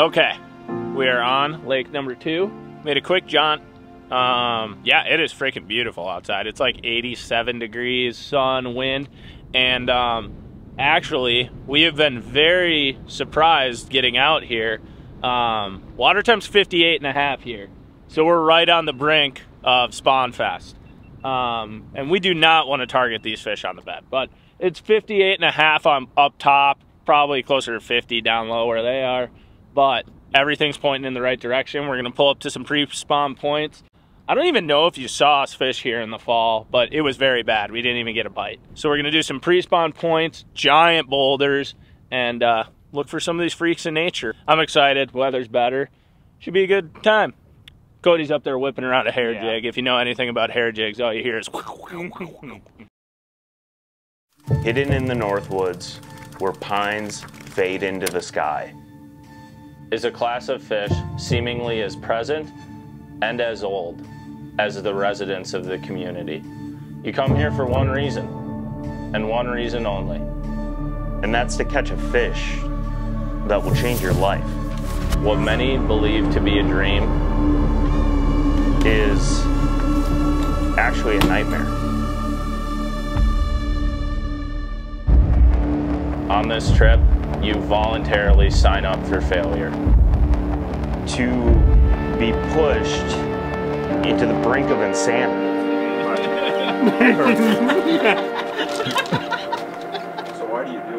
Okay, we are on lake number 2. Made a quick jaunt. Yeah, it is freaking beautiful outside. It's like 87 degrees, sun, wind, and actually, we have been very surprised getting out here. Water temp's 58.5 here, so we're right on the brink of spawn fest. And we do not want to target these fish on the bed, but it's 58.5 on up top, probably closer to 50 down low where they are, but everything's pointing in the right direction. We're going to pull up to some pre-spawn points. I don't even know if you saw us fish here in the fall, but it was very bad. We didn't even get a bite. So we're going to do some pre-spawn points, giant boulders, and look for some of these freaks in nature. I'm excited. Weather's better. Should be a good time. Cody's up there whipping around a hair jig. If you know anything about hair jigs, all you hear is... Hidden in the North Woods, where pines fade into the sky, is a class of fish seemingly as present and as old as the residents of the community. You come here for one reason, and one reason only. And that's to catch a fish that will change your life. What many believe to be a dream is actually a nightmare. On this trip, you voluntarily sign up for failure. To be pushed into the brink of insanity. So why do you do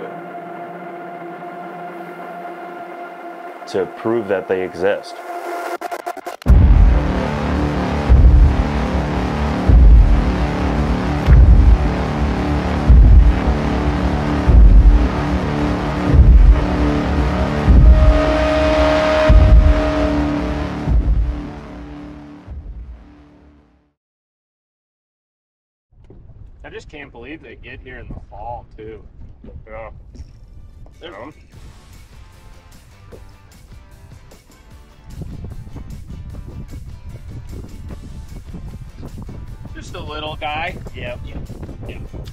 it? To prove that they exist. I just can't believe they get here in the fall, too. Yeah. There's them. Just a little guy. Yep.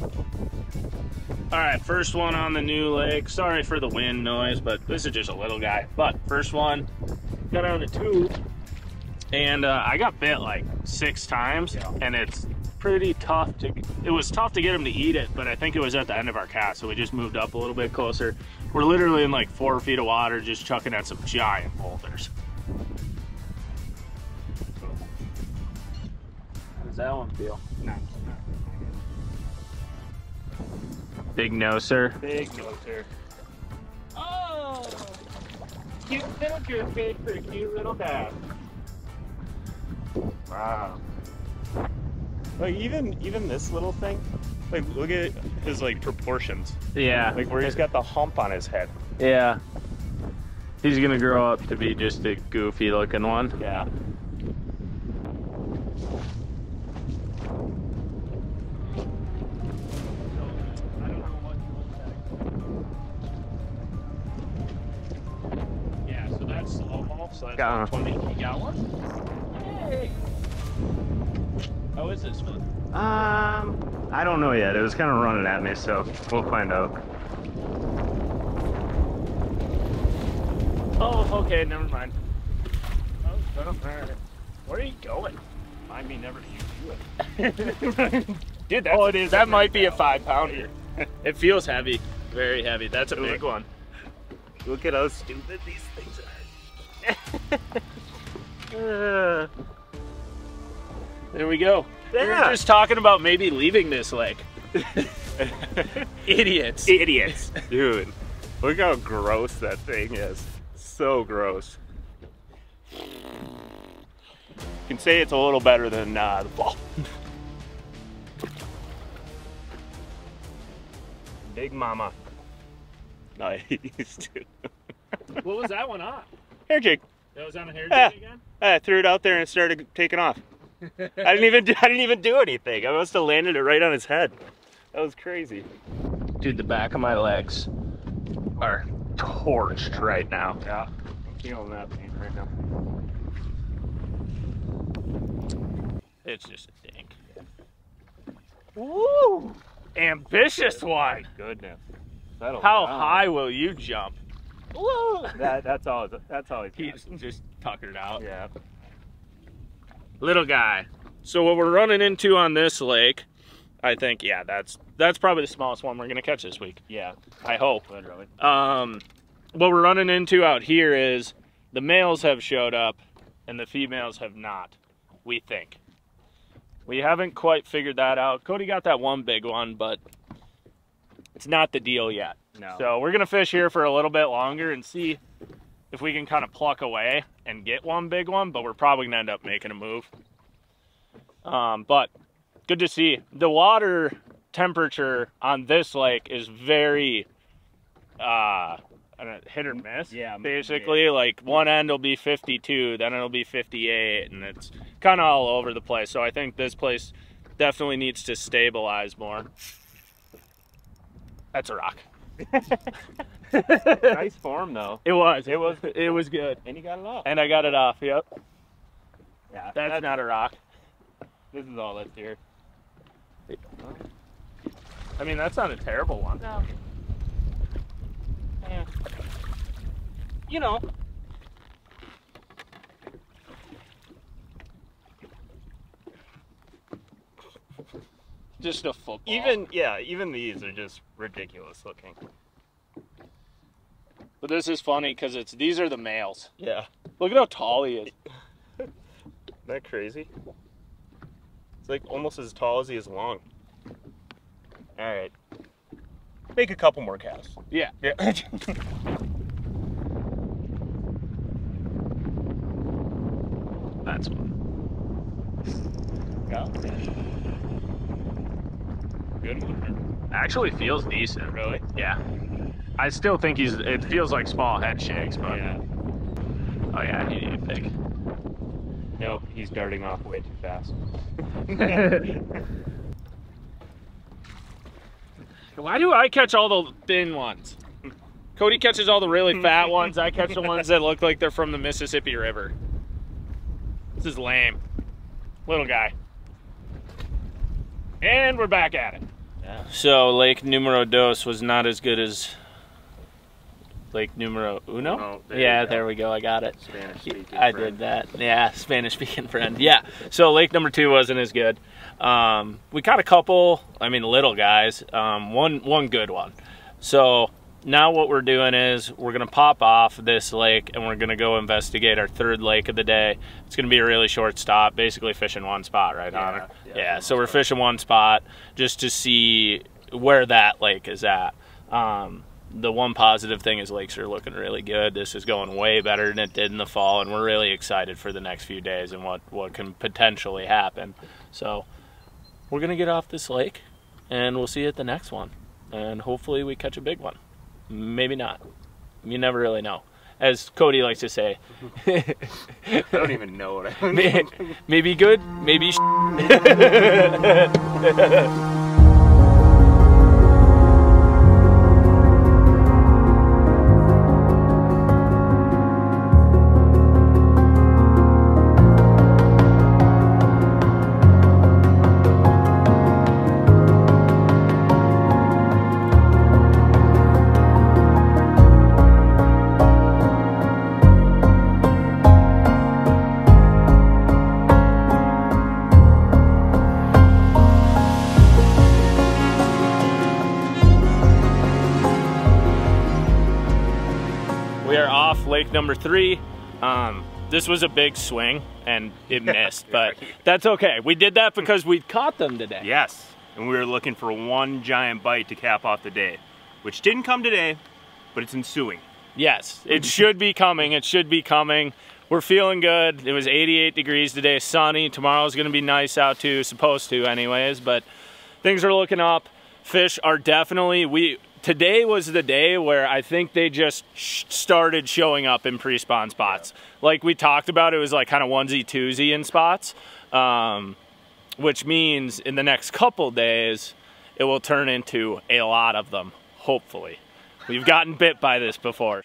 All right, first one on the new lake. Sorry for the wind noise, but this is just a little guy. But first one, got out of 2, and I got bit like 6 times, and it's pretty tough to, it was tough to get him to eat it, but I think it was at the end of our cast, so we just moved up a little bit closer. We're literally in like 4 feet of water, just chucking at some giant boulders. How does that one feel? Not. Big noser. Big noser. Oh! Cute little jerkbait for a cute little dab. Wow. Like even this little thing, like look at his like proportions. Yeah. Like where he's got the hump on his head. Yeah. He's gonna grow up to be just a goofy looking one. Yeah. Yeah. So that's slow ball. So that's 20. You got one. Hey. How is this one? I don't know yet. It was kind of running at me, so we'll find out. Oh, okay, never mind. Oh, where are you going? Mind me never to use you. Dude, that's, oh, it is. That might be a 5-pounder. It feels heavy, very heavy. That's a big one. Look at how stupid these things are. There we go. Yeah. We were just talking about maybe leaving this lake. Idiots. Idiots. Dude, look how gross that thing is. So gross. You can say it's a little better than the ball. Big mama. Nice, dude. What was that one on? Hair jig. That was on a hair jig again? I threw it out there and it started taking off. I didn't even do anything. I must have landed it right on his head. That was crazy. Dude, the back of my legs are torched right now. Yeah, I'm feeling that pain right now. It's just a dink. Woo! Ambitious one! My goodness. How high will you jump? Whoa! That's always he's just tuckered out. Yeah. Little guy. So what we're running into on this lake, I think, yeah, that's probably the smallest one we're gonna catch this week. Yeah, I hope. Literally. What we're running into out here is the males have showed up and the females have not, we think. We haven't quite figured that out. Cody got that one big one, but it's not the deal yet. No. So we're gonna fish here for a little bit longer and see if we can kind of pluck away and get one big one, but we're probably gonna end up making a move. But good to see. The water temperature on this lake is very hit or miss. Yeah, basically, yeah. Like one end will be 52, then it'll be 58, and it's kind of all over the place. So I think this place definitely needs to stabilize more. That's a rock. Nice form though. It was good. And you got it off. And I got it off. Yep. Yeah. That's not a rock. This is all that's here. I mean, that's not a terrible one. No. Yeah. You know. Just a football. Even these are just ridiculous looking. But this is funny because these are the males. Yeah. Look at how tall he is. Isn't that crazy? It's like almost as tall as he is long. All right. Make a couple more casts. Yeah. Yeah. That's one. Got it. Good one. Actually feels decent. Really? Yeah. I still think it feels like small head shakes, but. Yeah. Oh yeah, I need a big. Nope, he's darting off way too fast. Why do I catch all the thin ones? Cody catches all the really fat ones. I catch the ones that look like they're from the Mississippi River. This is lame. Little guy. And we're back at it. Yeah. So Lake Numero Dos was not as good as Lake Numero Uno? Oh, there we go. I got it. Spanish-speaking friend. I did that. Yeah, Spanish-speaking friend. Yeah. So Lake number 2 wasn't as good. We caught a couple, little guys, one good one. So now what we're doing is we're going to pop off this lake and we're going to go investigate our third lake of the day. It's going to be a really short stop, basically fishing one spot, right, Hahner? Yeah. So we're fishing one spot just to see where that lake is at. The one positive thing is lakes are looking really good. This is going way better than it did in the fall, and we're really excited for the next few days and what can potentially happen. So we're going to get off this lake, and we'll see you at the next one. And hopefully we catch a big one. Maybe not. You never really know. As Cody likes to say. I don't even know what I mean. Maybe good, maybe shit. Lake number 3. This was a big swing and it missed, but that's okay. We did that because we caught them today. Yes, and we were looking for one giant bite to cap off the day, which didn't come today, but it's ensuing. Yes, it should be coming. It should be coming. We're feeling good. It was 88 degrees today, sunny. Tomorrow's going to be nice out too, supposed to anyways, but things are looking up. Fish are definitely, today was the day where I think they just started showing up in pre-spawn spots. Yeah. Like we talked about, it was like kind of onesie-twosie in spots, which means in the next couple days, it will turn into a lot of them, hopefully. We've gotten bit by this before.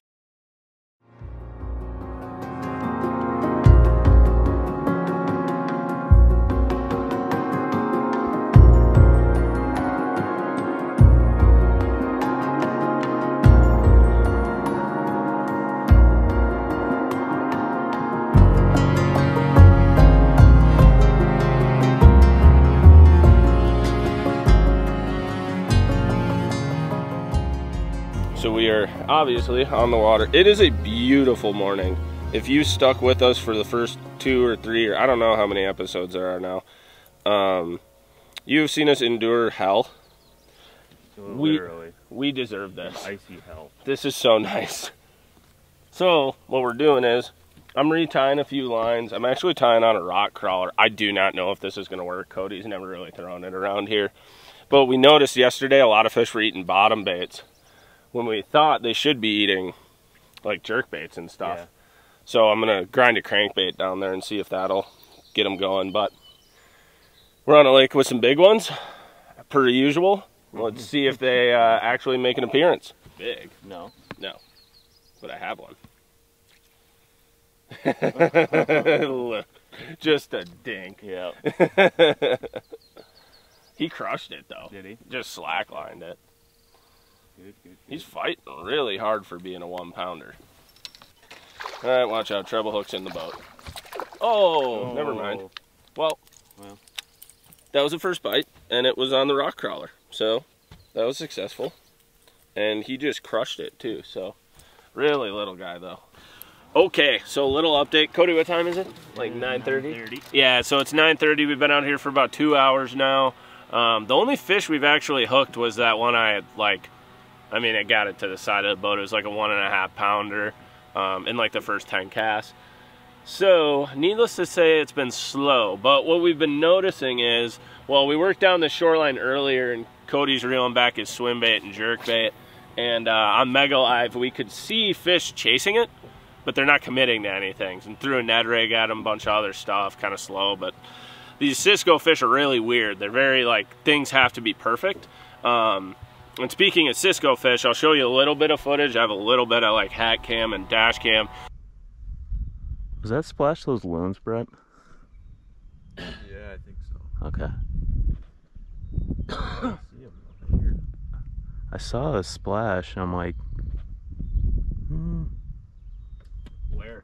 So we are obviously on the water. It is a beautiful morning. If you stuck with us for the first 2 or 3, or I don't know how many episodes there are now, you've seen us endure hell. Literally. We deserve this. Icy hell. This is so nice. So what we're doing is I'm retying a few lines. I'm actually tying on a rock crawler. I do not know if this is going to work. Cody's never really thrown it around here. But we noticed yesterday a lot of fish were eating bottom baits when we thought they should be eating like jerk baits and stuff. Yeah. So I'm going to grind a crankbait down there and see if that'll get them going. But we're on a lake with some big ones, per usual. Let's see if they actually make an appearance. Big? No. No. But I have one. Look, just a dink. Yeah. He crushed it though. Did he? Just slacklined it. Good. He's fighting really hard for being a 1-pounder. All right, watch out. Treble hook's in the boat. Oh, never mind. Well, that was the first bite, and it was on the rock crawler. So that was successful. And he just crushed it too. So really little guy though. Okay, so little update. Cody, what time is it? Like 9:30? Yeah, so it's 9:30. We've been out here for about 2 hours now. The only fish we've actually hooked was that one I had, like, I mean, I got it to the side of the boat. It was like a 1.5-pounder in like the first 10 casts. So needless to say, it's been slow. But what we've been noticing is, well, we worked down the shoreline earlier and Cody's reeling back his swim bait and jerk bait. And on Mega Live, we could see fish chasing it, but they're not committing to anything. And threw a Ned rig at them, a bunch of other stuff, kind of slow. But these Cisco fish are really weird. They're very, like, things have to be perfect. And speaking of Cisco fish, I'll show you a little bit of footage. I have a little bit of, like, hat cam and dash cam. Was that splash those loons, Brent? Yeah, I think so. Okay. I saw a splash, and I'm like, Where?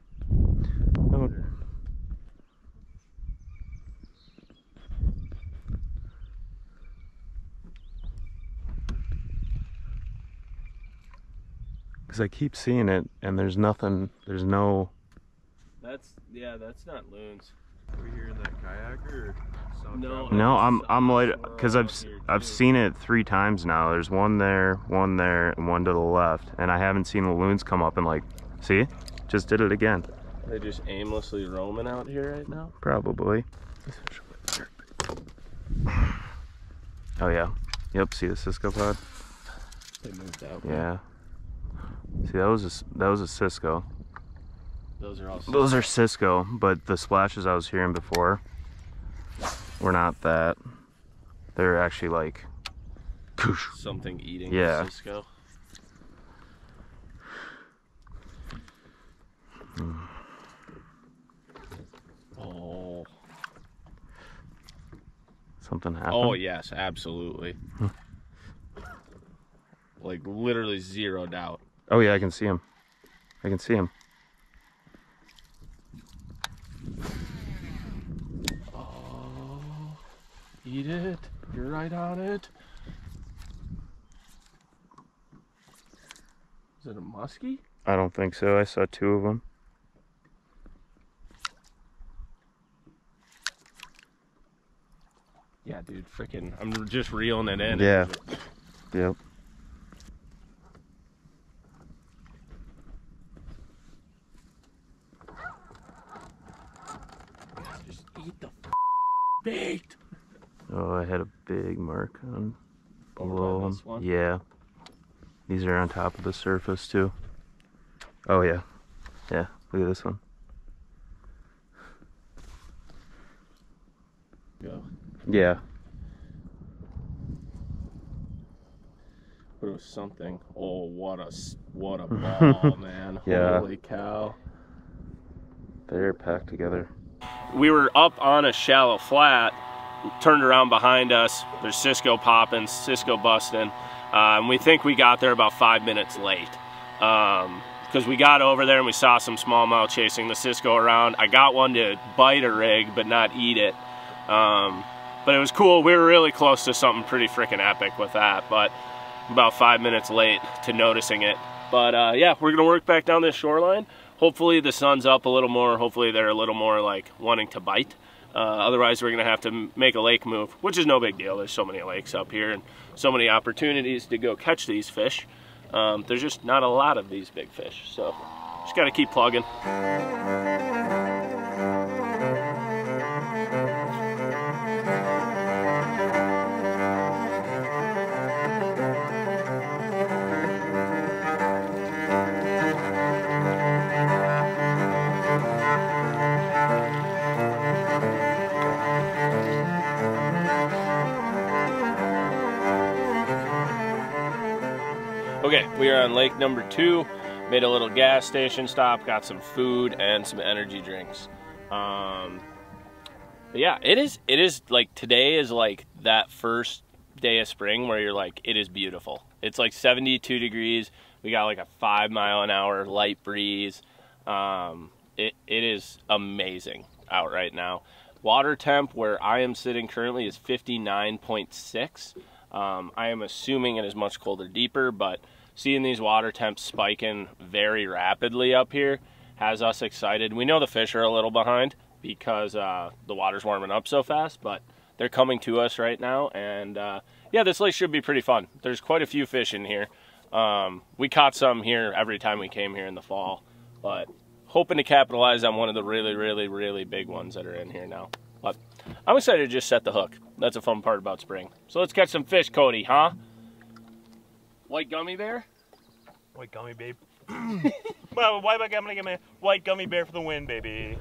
Because I keep seeing it, and there's nothing, there's no... That's not loons. Were you hearing that kayaker? No, I'm like, because I've seen it 3 times now. There's one there, and one to the left, and I haven't seen the loons come up and like, see? Just did it again. Are they just aimlessly roaming out here right now? Probably. Oh yeah. Yep. See the Cisco pod? They moved out. Yeah. See, that was a Cisco. Those are all Cisco. Those are Cisco, but the splashes I was hearing before were not that. They're actually like something eating. Yeah. The Cisco. Oh. Something happened? Oh, yes, absolutely. Like, literally zero doubt. Oh, yeah, I can see him. I can see him. Oh. Eat it. You're right on it. Is it a muskie? I don't think so. I saw 2 of them. Yeah, dude, freaking, I'm just reeling it in. Yeah. Yep. Just eat the bait. Oh, I had a big mark on below this one. Yeah. These are on top of the surface, too. Oh, yeah. Yeah, look at this one. Go. Yeah. But it was something. Oh, what a ball, man. Yeah. Holy cow. They're packed together. We were up on a shallow flat, turned around behind us. There's Cisco popping, Cisco busting. And we think we got there about 5 minutes late. Because we got over there and we saw some smallmouth chasing the Cisco around. I got one to bite a rig, but not eat it. But it was cool. We were really close to something pretty freaking epic with that. But about 5 minutes late to noticing it. But yeah, we're gonna work back down this shoreline. Hopefully the sun's up a little more. Hopefully they're a little more like wanting to bite. Otherwise we're gonna have to make a lake move, which is no big deal. There's so many lakes up here and so many opportunities to go catch these fish. There's just not a lot of these big fish. So just gotta keep plugging. Okay, we are on lake number 2, made a little gas station stop, got some food and some energy drinks. But yeah, it is like, today is like that first day of spring where you're like, it is beautiful. It's like 72 degrees. We got like a 5-mile-an-hour light breeze. It is amazing out right now. Water temp where I am sitting currently is 59.6. I am assuming it is much colder deeper, but seeing these water temps spiking very rapidly up here has us excited. We know the fish are a little behind because the water's warming up so fast, but they're coming to us right now. And yeah, this lake should be pretty fun. There's quite a few fish in here. We caught some here every time we came here in the fall, but hoping to capitalize on one of the really big ones that are in here now. But I'm excited to just set the hook. That's a fun part about spring. So let's catch some fish, Cody, huh? White gummy bear? White gummy bear. Well, why am I gonna get my white gummy bear for the win, baby?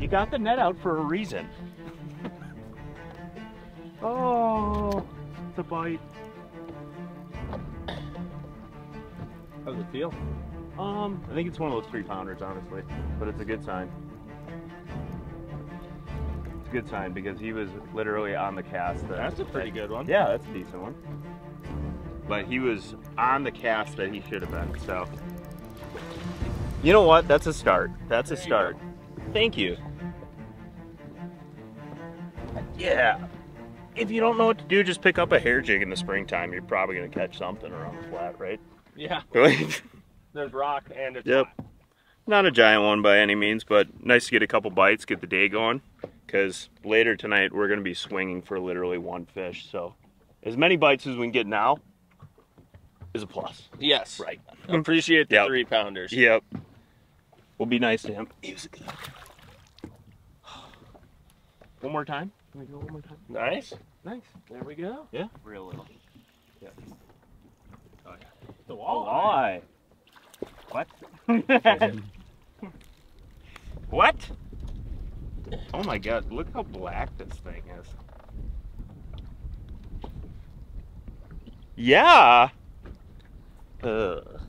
You got the net out for a reason. Oh, the bite. How's it feel? I think it's one of those 3-pounders, honestly, but it's a good sign. It's a good sign because he was literally on the cast. That's a pretty good one. Yeah, that's a decent one. But he was on the cast that he should have been, so. You know what? That's a start. That's a start. Thank you. Yeah, if you don't know what to do, just pick up a hair jig in the springtime. You're probably gonna catch something around the flat, right? Yeah. There's rock and it's yep. Flat. Not a giant one by any means, but nice to get a couple bites, get the day going, because later tonight we're gonna be swinging for literally one fish. So as many bites as we can get now is a plus. Yes. Right. Appreciate the 3-pounders. Yep. We'll be nice to him. He was a good one. One more time. Can we go one more time? Nice. Nice. There we go. Yeah. Real little. Yeah. Oh, yeah. The walleye. What? What? Oh my God! Look how black this thing is. Yeah. Ugh.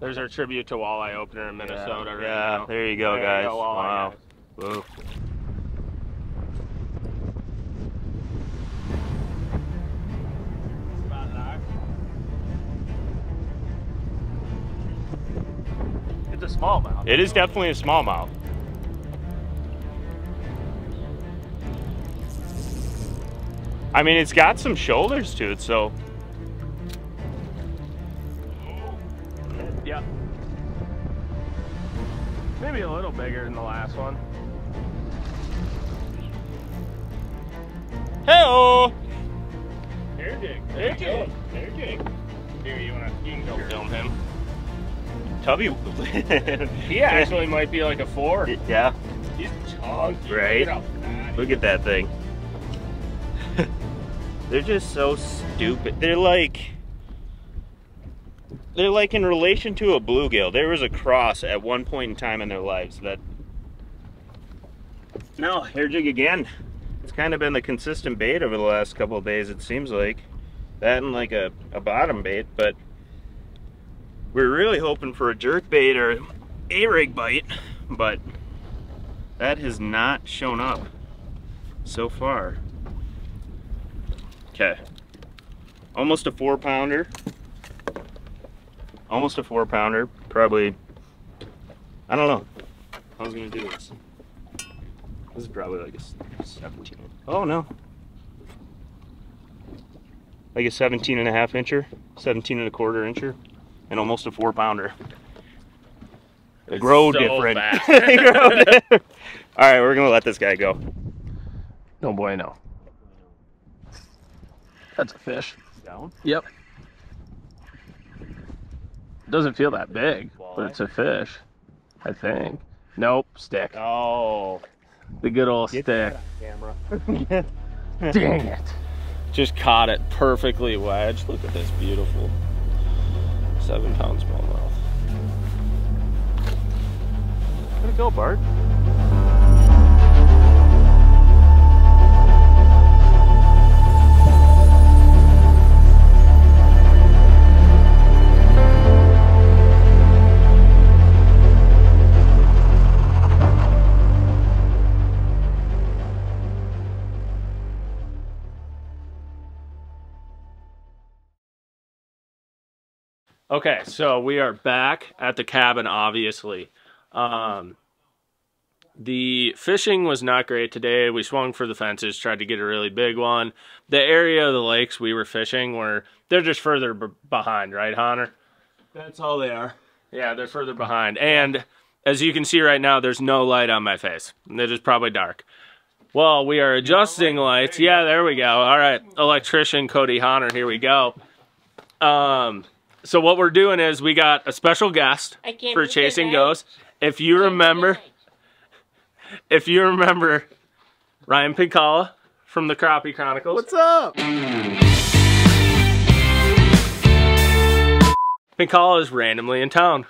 There's our tribute to walleye opener in Minnesota. Yeah, right now. There you go, guys. You go, wow. Guys. It's a smallmouth. It is definitely a smallmouth. I mean, it's got some shoulders to it, so. Yeah. Maybe a little bigger than the last one. Hey-oh! Hair jig. Hair jig. Hair jig. Here, you can go film him. Tubby. He actually might be like a 4. Yeah. He's chunky. Right? Look at that thing. They're just so stupid. They're like in relation to a bluegill. There was a cross at one point in time in their lives that... No, hair jig again. It's kind of been the consistent bait over the last couple of days, it seems like. That and like a bottom bait, but... We're really hoping for a jerk bait or a rig bite, but that has not shown up. so far. Okay, almost a 4-pounder. Almost a 4-pounder, probably. I don't know. I was gonna do this. This is probably like a 17. Oh no. Like a 17.5-incher, 17.25-incher, and almost a 4-pounder. They grow different. They grow different. All right, we're gonna let this guy go. No bueno. That's a fish. Down? Yep. Doesn't feel that big, but it's a fish, I think. Nope, stick. Oh. The good old stick. Get that camera. Dang it. Just caught it perfectly wedged. Look at this beautiful 7-pound smallmouth. Let it go, Bart. Okay, so we are back at the cabin, obviously. The fishing was not great today. We swung for the fences, tried to get a really big one. The area of the lakes we were fishing were, they're just further behind, right, Hahner? That's all they are. Yeah, they're further behind. And as you can see right now, there's no light on my face. It is probably dark. Well, we are adjusting lights. Yeah, there we go. All right, electrician Cody Hahner, here we go. So what we're doing is we got a special guest for Chasing Ghosts. If you remember Ryan Pinkalla from the Crappie Chronicles. What's up? Pinkalla is randomly in town.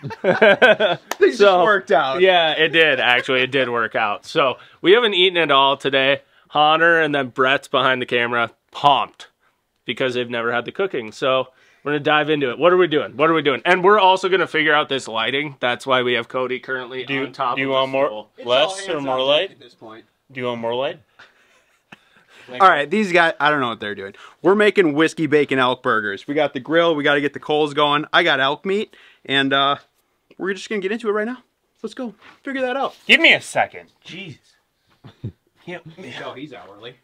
Things just worked out. Yeah, it did actually. It did work out. So we haven't eaten at all today. Hahner and then Brett's behind the camera pumped because they've never had the cooking. So we're gonna dive into it. What are we doing? What are we doing? And we're also gonna figure out this lighting. That's why we have Cody currently on top of the stool. Do you want more, less, or more light? At this point. Do you want more light? All right, these guys, I don't know what they're doing. We're making whiskey bacon elk burgers. We got the grill. We got to get the coals going. I got elk meat, and we're just gonna get into it right now. Let's go figure that out. Give me a second. Jeez. Can't. Oh, he's hourly.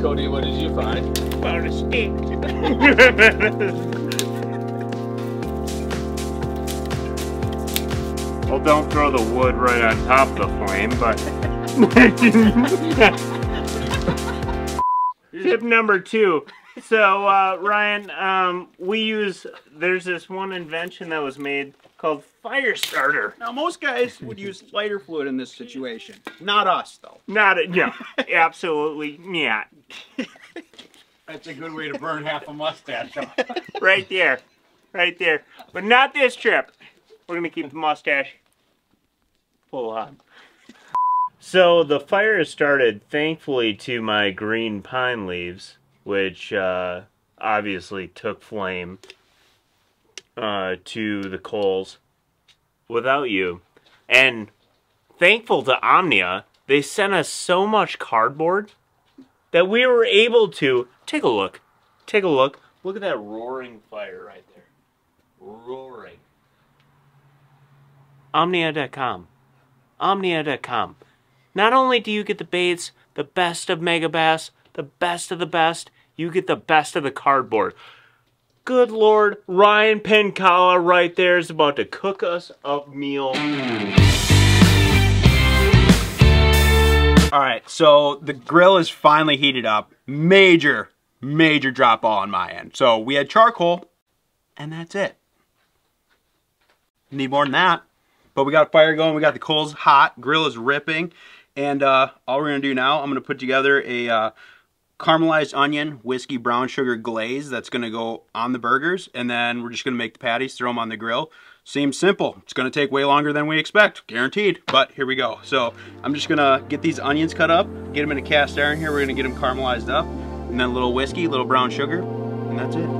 Cody, what did you find? Found a stick. Well, don't throw the wood right on top of the flame, but... Tip number 2. So, Ryan, we use... There's this one invention that was made called fire starter. Now, most guys would use lighter fluid in this situation. Not us, though. No, absolutely not. That's a good way to burn half a mustache off. Right there. Right there. But not this trip. We're going to keep the mustache full on. So the fire has started, thankfully, to my green pine leaves, which obviously took flame to the coals without you. And thankful to Omnia, they sent us so much cardboard that we were able to take a look. Take a look. Look at that roaring fire right there. Roaring. Omnia.com. Omnia.com. Not only do you get the baits, the best of Mega Bass, the best of the best, you get the best of the cardboard. Good Lord, Ryan Pinkalla right there is about to cook us a meal. All right, so the grill is finally heated up. Major, major drop ball on my end. So we had charcoal, and that's it. Need more than that. But we got a fire going, we got the coals hot, grill is ripping. And all we're gonna do now, I'm gonna put together a caramelized onion, whiskey, brown sugar glaze that's going to go on the burgers, and then we're just going to make the patties, throw them on the grill. Seems simple. It's going to take way longer than we expect, guaranteed, but here we go. So I'm just going to get these onions cut up, get them in a cast iron here, we're going to get them caramelized up, and then a little whiskey, a little brown sugar. and that's it.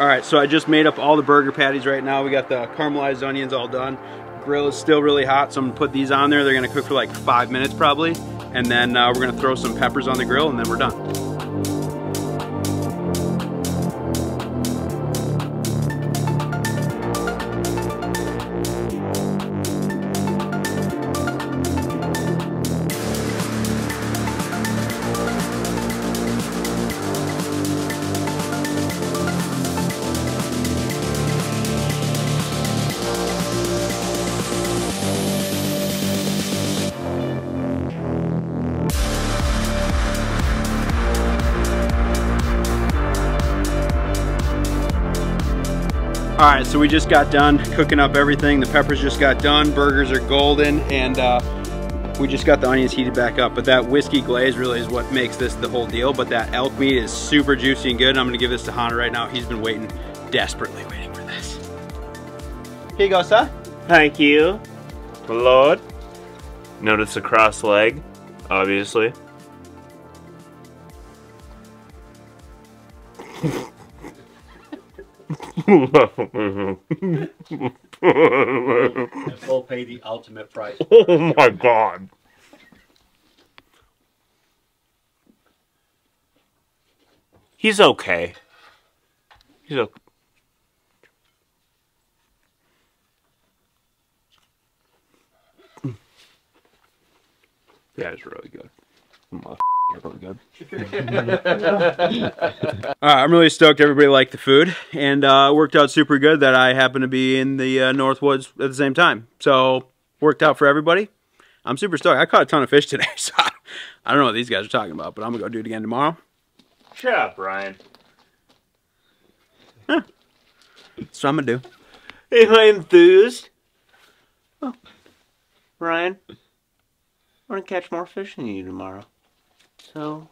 Alright, so I just made up all the burger patties right now. We got the caramelized onions all done. Grill is still really hot, so I'm gonna put these on there. They're gonna cook for like 5 minutes probably. And then we're gonna throw some peppers on the grill and then we're done. All right, so we just got done cooking up everything. The peppers just got done, burgers are golden, and we just got the onions heated back up. But that whiskey glaze really is what makes this the whole deal. But that elk meat is super juicy and good. I'm gonna give this to Hahner right now. He's been waiting, desperately waiting for this. Here you go, sir. Thank you, my lord. Notice the cross leg, obviously. And we'll pay the ultimate price. Oh my God. He's okay. He's okay. Yeah, it's really good. Good. Alright, I'm really stoked everybody liked the food, and it worked out super good that I happened to be in the Northwoods at the same time. So, worked out for everybody. I'm super stoked. I caught a ton of fish today, so I don't know what these guys are talking about, but I'm gonna go do it again tomorrow. Shut up, Ryan. Huh. That's what I'm gonna do. Am I enthused? Oh. Ryan, I'm gonna catch more fish than you tomorrow. So,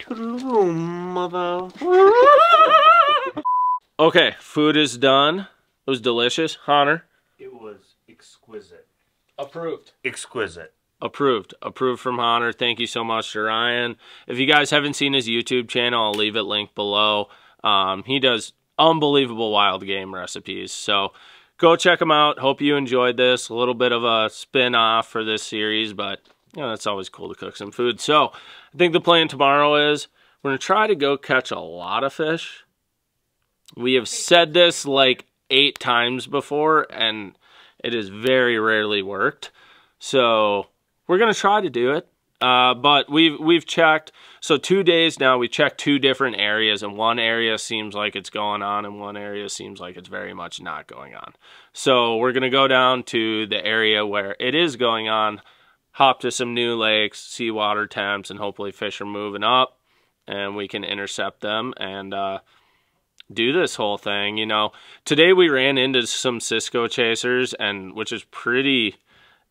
toodaloo, mother. Okay, food is done. It was delicious. Hahner? It was exquisite. Approved. Exquisite. Approved. Approved from Hahner. Thank you so much to Ryan. If you guys haven't seen his YouTube channel, I'll leave it linked below. He does unbelievable wild game recipes. So, go check him out. Hope you enjoyed this. A little bit of a spin-off for this series, but... you know, that's always cool to cook some food. So I think the plan tomorrow is we're going to try to go catch a lot of fish. We have said this like 8 times before, and it has very rarely worked. So we're going to try to do it. But we've checked. So 2 days now, we checked 2 different areas, and one area seems like it's going on and one area seems like it's very much not going on. So we're going to go down to the area where it is going on, hop to some new lakes, see water temps, and hopefully fish are moving up and we can intercept them and do this whole thing. You know, today we ran into some Cisco chasers, and which is pretty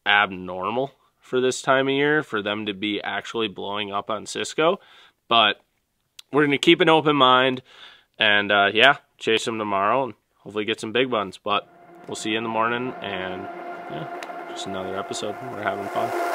abnormal for this time of year for them to be actually blowing up on Cisco, but we're going to keep an open mind and yeah, chase them tomorrow and hopefully get some big ones. But we'll see you in the morning, and yeah, just another episode. We're having fun.